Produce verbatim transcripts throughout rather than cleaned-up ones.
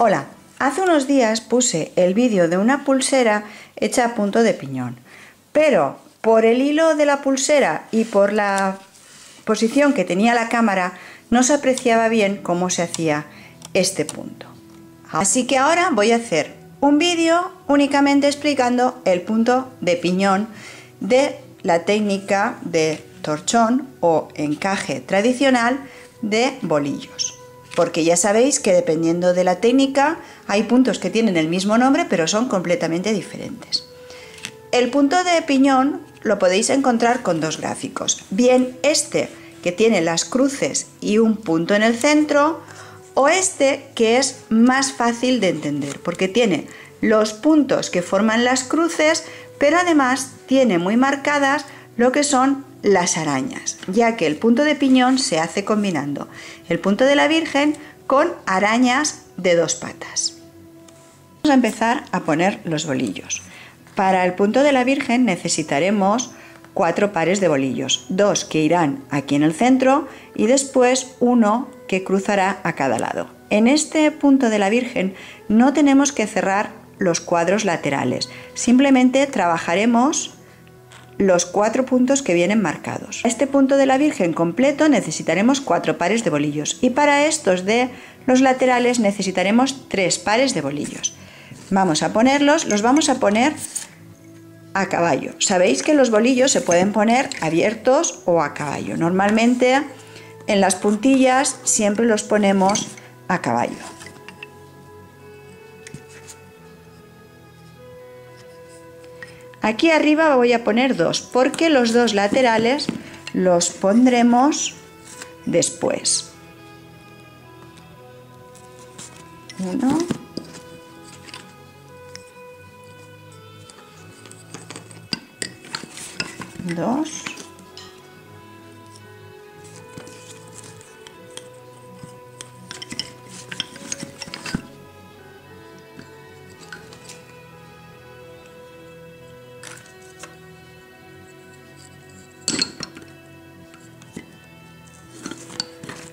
Hola, hace unos días puse el vídeo de una pulsera hecha a punto de piñón, pero por el hilo de la pulsera y por la posición que tenía la cámara no se apreciaba bien cómo se hacía este punto. Así que ahora voy a hacer un vídeo únicamente explicando el punto de piñón de la técnica de torchón o encaje tradicional de bolillos, porque ya sabéis que dependiendo de la técnica hay puntos que tienen el mismo nombre pero son completamente diferentes. El punto de piñón lo podéis encontrar con dos gráficos, bien este que tiene las cruces y un punto en el centro, o este que es más fácil de entender porque tiene los puntos que forman las cruces, pero además tiene muy marcadas lo que son las arañas, ya que el punto de piñón se hace combinando el punto de la Virgen con arañas de dos patas. Vamos a empezar a poner los bolillos. Para el punto de la Virgen necesitaremos cuatro pares de bolillos, dos que irán aquí en el centro y después uno que cruzará a cada lado. En este punto de la Virgen no tenemos que cerrar los cuadros laterales, simplemente trabajaremos los cuatro puntos que vienen marcados. Este punto de la Virgen completo necesitaremos cuatro pares de bolillos y para estos de los laterales necesitaremos tres pares de bolillos. Vamos a ponerlos, los vamos a poner a caballo. Sabéis que los bolillos se pueden poner abiertos o a caballo. Normalmente en las puntillas siempre los ponemos a caballo. Aquí arriba voy a poner dos, porque los dos laterales los pondremos después. Uno. Dos.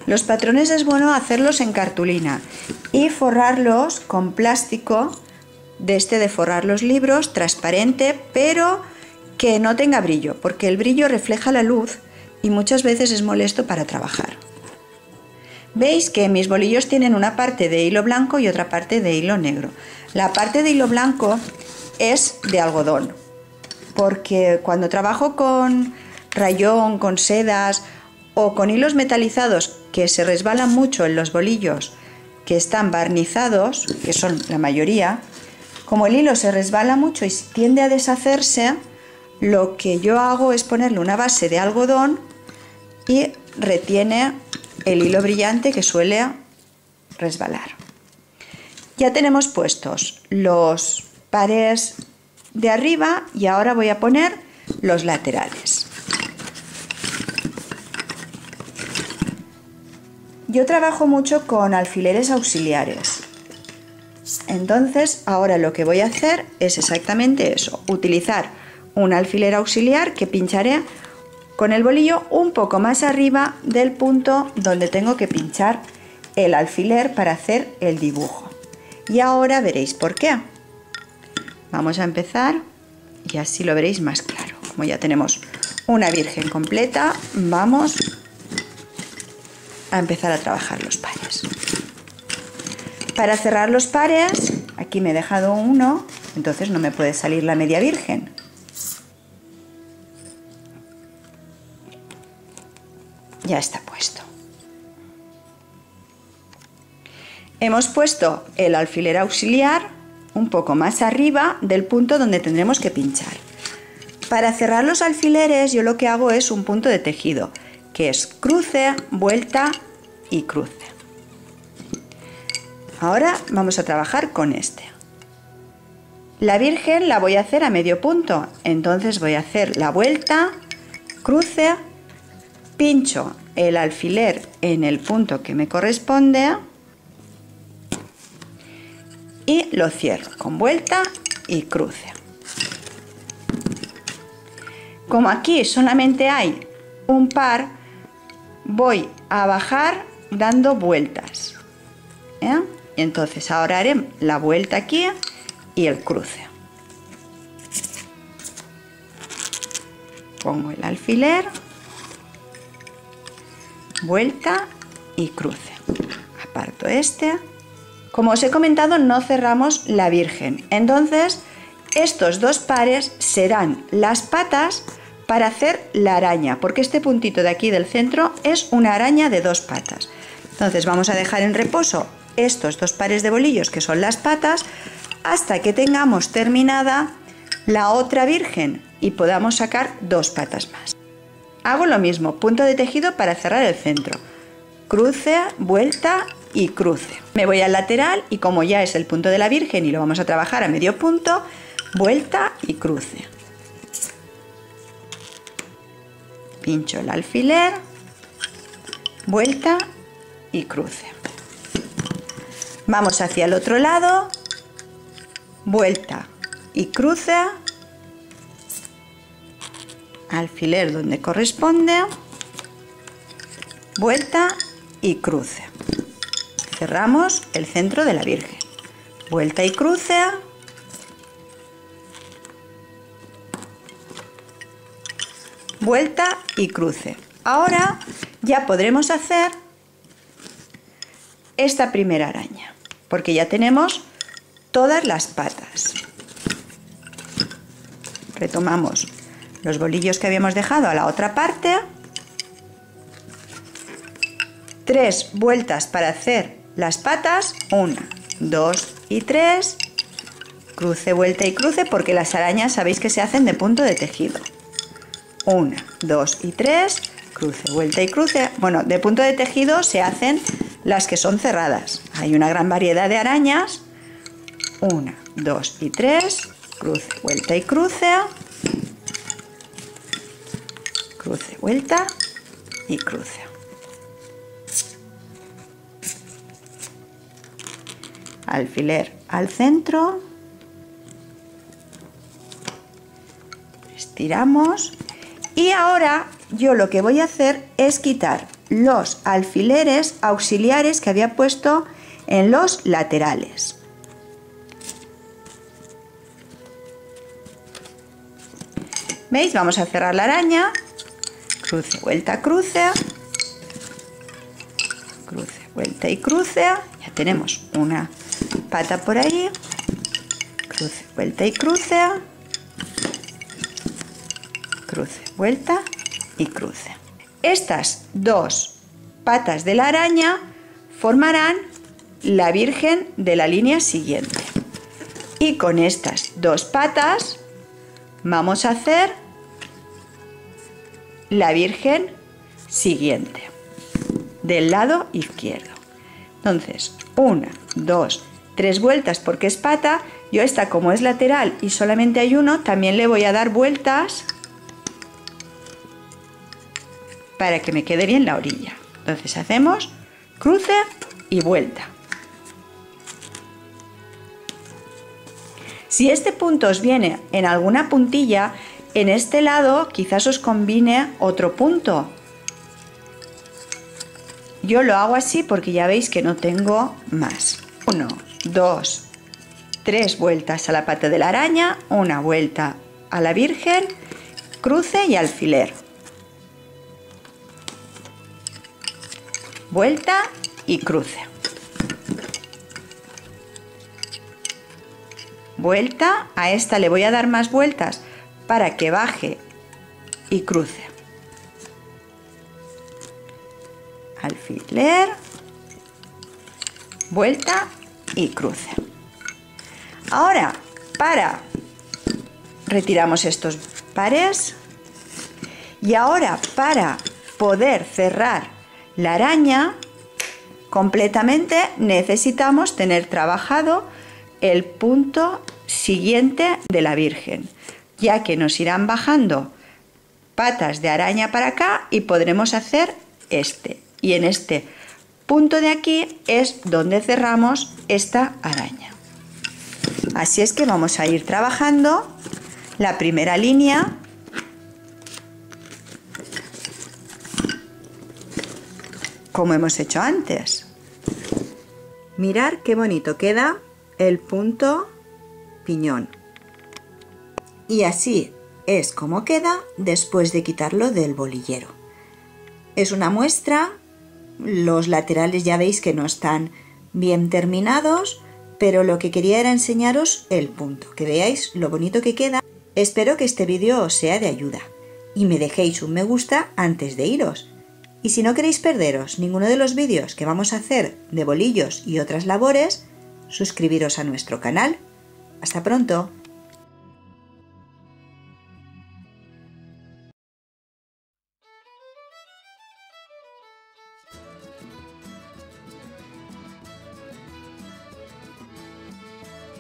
Los patrones es bueno hacerlos en cartulina y forrarlos con plástico de este de forrar los libros, transparente, pero que no tenga brillo, porque el brillo refleja la luz y muchas veces es molesto para trabajar. Veis que mis bolillos tienen una parte de hilo blanco y otra parte de hilo negro. La parte de hilo blanco es de algodón, porque cuando trabajo con rayón, con sedas o con hilos metalizados que se resbalan mucho en los bolillos que están barnizados, que son la mayoría, como el hilo se resbala mucho y tiende a deshacerse, lo que yo hago es ponerle una base de algodón y retiene el hilo brillante que suele resbalar. Ya tenemos puestos los pares de arriba y ahora voy a poner los laterales. Yo trabajo mucho con alfileres auxiliares. Entonces ahora lo que voy a hacer es exactamente eso, utilizar un alfiler auxiliar que pincharé con el bolillo un poco más arriba del punto donde tengo que pinchar el alfiler para hacer el dibujo. Y ahora veréis por qué. Vamos a empezar y así lo veréis más claro. Como ya tenemos una Virgen completa, vamos a empezar a trabajar los pares. Para cerrar los pares, aquí me he dejado uno, entonces no me puede salir la media Virgen. Ya está puesto. Hemos puesto el alfiler auxiliar un poco más arriba del punto donde tendremos que pinchar. Para cerrar los alfileres yo lo que hago es un punto de tejido, que es cruce, vuelta y cruce. Ahora vamos a trabajar con este. La Virgen la voy a hacer a medio punto, entonces voy a hacer la vuelta, cruce, pincho el alfiler en el punto que me corresponde y lo cierro con vuelta y cruce. Como aquí solamente hay un par, voy a bajar dando vueltas, ¿eh? Y entonces ahora haré la vuelta aquí y el cruce. Pongo el alfiler, vuelta y cruce. Aparto este. Como os he comentado, no cerramos la virgen, entonces estos dos pares serán las patas para hacer la araña, porque este puntito de aquí del centro es una araña de dos patas. Entonces vamos a dejar en reposo estos dos pares de bolillos que son las patas hasta que tengamos terminada la otra virgen y podamos sacar dos patas más. Hago lo mismo, punto de tejido para cerrar el centro, cruce, vuelta y cruce. Me voy al lateral y como ya es el punto de la virgen y lo vamos a trabajar a medio punto, vuelta y cruce. Pincho el alfiler, vuelta y cruce. Vamos hacia el otro lado, vuelta y cruce, alfiler donde corresponde, vuelta y cruce. Cerramos el centro de la virgen, vuelta y cruce, vuelta y cruce. Ahora ya podremos hacer esta primera araña, porque ya tenemos todas las patas. Retomamos los bolillos que habíamos dejado a la otra parte, tres vueltas para hacer las patas, una, dos y tres, cruce, vuelta y cruce, porque las arañas sabéis que se hacen de punto de tejido, una, dos y tres, cruce, vuelta y cruce. Bueno, de punto de tejido se hacen las que son cerradas, hay una gran variedad de arañas, una, dos y tres, cruce, vuelta y cruce, cruce, vuelta y cruce. Alfiler al centro, estiramos y ahora yo lo que voy a hacer es quitar los alfileres auxiliares que había puesto en los laterales. ¿Veis? Vamos a cerrar la araña, cruce, vuelta, cruce, cruce, vuelta y cruce. Ya tenemos una pata por ahí, cruce, vuelta y cruce, cruce, vuelta y cruce. Estas dos patas de la araña formarán la virgen de la línea siguiente. Y con estas dos patas vamos a hacer la virgen siguiente del lado izquierdo. Entonces, una, dos, tres vueltas porque es pata. Yo esta, como es lateral y solamente hay uno, también le voy a dar vueltas para que me quede bien la orilla. Entonces hacemos cruce y vuelta. Si este punto os viene en alguna puntilla, en este lado quizás os combine otro punto. Yo lo hago así porque ya veis que no tengo más. uno, dos, tres vueltas a la pata de la araña, una vuelta a la virgen, cruce y alfiler. Vuelta y cruce. Vuelta, a esta le voy a dar más vueltas para que baje y cruce. Alfiler, vuelta y cruce. Ahora, para, retiramos estos pares y ahora para poder cerrar la araña completamente necesitamos tener trabajado el punto siguiente de la virgen, ya que nos irán bajando patas de araña para acá y podremos hacer este, y en este punto de aquí es donde cerramos esta araña. Así es que vamos a ir trabajando la primera línea como hemos hecho antes. Mirad qué bonito queda el punto piñón. Y así es como queda después de quitarlo del bolillero. Es una muestra, los laterales ya veis que no están bien terminados, pero lo que quería era enseñaros el punto, que veáis lo bonito que queda. Espero que este vídeo os sea de ayuda y me dejéis un me gusta antes de iros. Y si no queréis perderos ninguno de los vídeos que vamos a hacer de bolillos y otras labores, suscribiros a nuestro canal. ¡Hasta pronto!